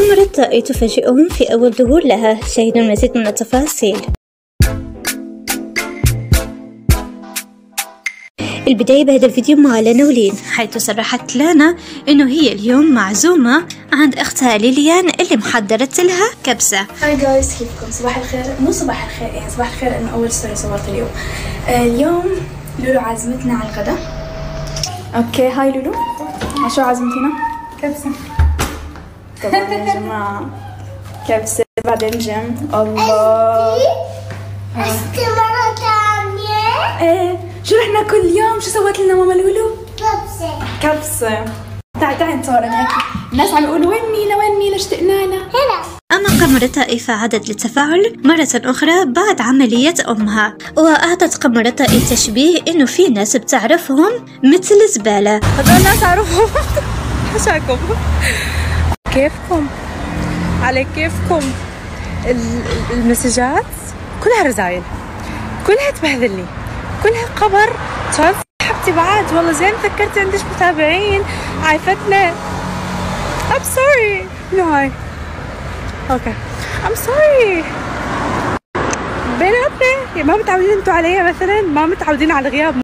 قمر الطائر تفاجئهم في أول ظهور لها. شاهدوا المزيد من التفاصيل. البداية بهذا الفيديو مع لانا ولين، حيث صرحت لانا انه هي اليوم معزومة عند اختها ليليان اللي محضرت لها كبسة. هاي جايز، كيفكم؟ صباح الخير. مو صباح الخير، يعني صباح الخير انه اول ستوري صورت اليوم. اليوم لولو عازمتنا على الغداء. اوكي، هاي لولو، شو عازمتينا؟ كبسة طبعا يا جماعة، كبسة بعدين جيم. الله، أستي مرة ثانية. ايه، شو رح ناكل اليوم؟ شو سوت لنا ماما لولو؟ كبسة. كبسة. تعي نصور هيك، الناس عم يقولوا وين ميلا وين ميلا، اشتقنا لها. هلا. أما قمر الطائي عادت للتفاعل مرة أخرى بعد عملية أمها، وأعطت قمر الطائي تشبيه إنه في ناس بتعرفهم مثل الزبالة. هذول ناس أعرفهم. حشاكم. كيفكم؟ على كيفكم؟ المسجات كلها رزايل، كلها تبهذلني، كلها قبر. شايف حبتي بعد، والله زين فكرت عندش متابعين، عايفتنا. I'm sorry. No hi. Okay. I'm sorry. بيناتنا ما متعودين انتوا عليا مثلا، ما متعودين على الغياب.